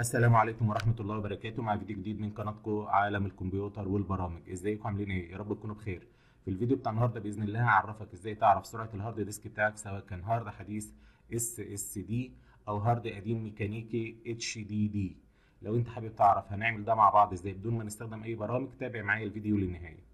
السلام عليكم ورحمه الله وبركاته. مع فيديو جديد من قناتكم عالم الكمبيوتر والبرامج. ازيكم عاملين ايه؟ يا رب تكونوا بخير. في الفيديو بتاع النهارده باذن الله هعرفك ازاي تعرف سرعه الهارد ديسك بتاعك، سواء كان هارد حديث SSD او هارد قديم ميكانيكي HDD. لو انت حابب تعرف هنعمل ده مع بعض ازاي بدون ما نستخدم اي برامج، تابع معايا الفيديو للنهايه.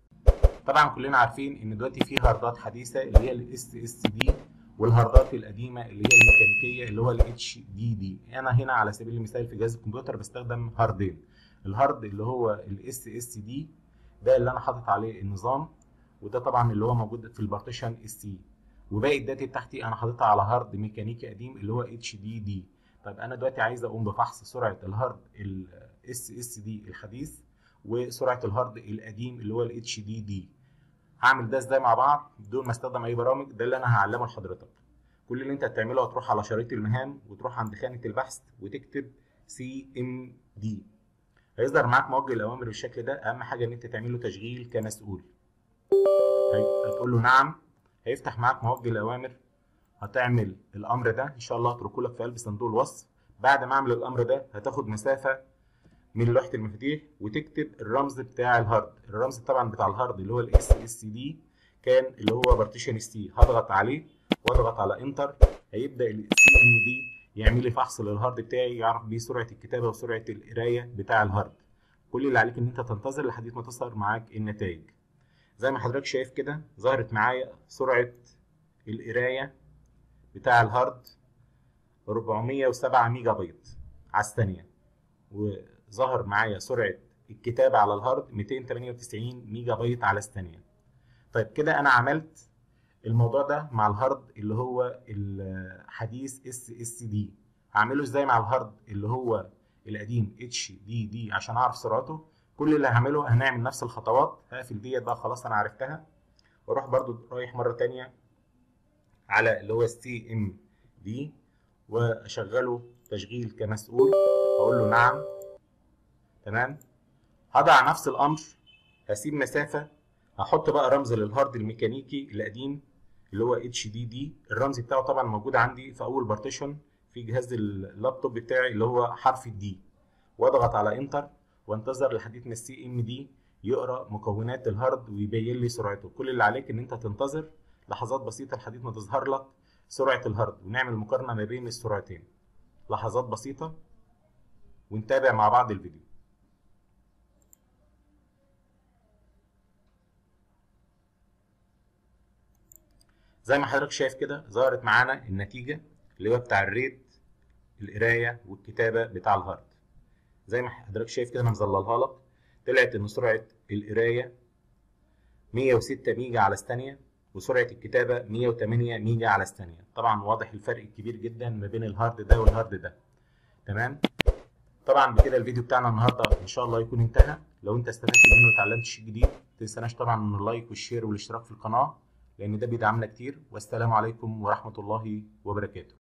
طبعا كلنا عارفين ان دلوقتي في هاردات حديثه اللي هي SSD، والهاردات القديمه اللي هي الميكانيكيه اللي هو HDD. انا هنا على سبيل المثال في جهاز الكمبيوتر بستخدم هاردين، الهارد اللي هو SSD ده اللي انا حاطط عليه النظام، وده طبعا اللي هو موجود في البارتيشن SC، وباقي الداتا بتاعتي انا حاططها على هارد ميكانيكي قديم اللي هو HDD. طيب انا دلوقتي عايز اقوم بفحص سرعه الهارد SSD الحديث وسرعه الهارد القديم اللي هو HDD. هعمل ده ازاي مع بعض بدون ما استخدم اي برامج؟ ده اللي انا هعلمه لحضرتك. كل اللي انت هتعمله هتروح على شريط المهام وتروح عند خانه البحث وتكتب CMD، هيظهر معاك موجه الاوامر بالشكل ده. اهم حاجه ان انت تعمله تشغيل كمسؤول، هتقول له نعم، هيفتح معاك موجه الاوامر. هتعمل الامر ده ان شاء الله هتركه لك في قلب صندوق الوصف. بعد ما اعمل الامر ده هتاخد مسافه من لوحه المفاتيح وتكتب الرمز بتاع الهارد. الرمز طبعا بتاع الهارد اللي هو SSD كان اللي هو بارتيشن ST. هضغط عليه واضغط على انتر، هيبدا CMD يعمل لي فحص للهارد بتاعي، يعرف بيه سرعه الكتابه وسرعه القرايه بتاع الهارد. كل اللي عليك ان انت تنتظر لحد ما تظهر معاك النتائج. زي ما حضرتك شايف كده ظهرت معايا سرعه القرايه بتاع الهارد 407 ميجا بايت على الثانيه، ظهر معايا سرعه الكتابه على الهارد 298 ميجا بايت على الثانيه. طيب كده انا عملت الموضوع ده مع الهارد اللي هو الحديث SSD. هعمله ازاي مع الهارد اللي هو القديم HDD عشان اعرف سرعته؟ كل اللي هعمله هنعمل نفس الخطوات. هقفل ديت بقى، خلاص انا عرفتها، واروح برضو رايح مره ثانيه على اللي هو CMD واشغله تشغيل كمسؤول، اقول له نعم. تمام، هضع نفس الامر، هسيب مسافه، هحط بقى رمز للهارد الميكانيكي القديم اللي هو HDD. الرمز بتاعه طبعا موجود عندي في اول بارتيشن في جهاز اللابتوب بتاعي اللي هو حرف الدي، واضغط على انتر وانتظر لحد ما CMD يقرا مكونات الهارد ويبين لي سرعته. كل اللي عليك ان انت تنتظر لحظات بسيطه لحد ما تظهر لك سرعه الهارد، ونعمل مقارنه ما بين السرعتين. لحظات بسيطه ونتابع مع بعض الفيديو. زي ما حضرتك شايف كده ظهرت معانا النتيجه اللي هو بتاع الريت القرايه والكتابه بتاع الهارد. زي ما حضرتك شايف كده انا مظللها لك، طلعت ان سرعه القرايه 106 ميجا على الثانيه وسرعه الكتابه 108 ميجا على الثانيه. طبعا واضح الفرق الكبير جدا ما بين الهارد ده والهارد ده. تمام، طبعا بكده الفيديو بتاعنا النهارده ان شاء الله يكون انتهى. لو انت استفدت منه وتعلمت شيء جديد متنساش طبعا من اللايك والشير والاشتراك في القناه، لأن ده بيدعمنا كتير. والسلام عليكم ورحمة الله وبركاته.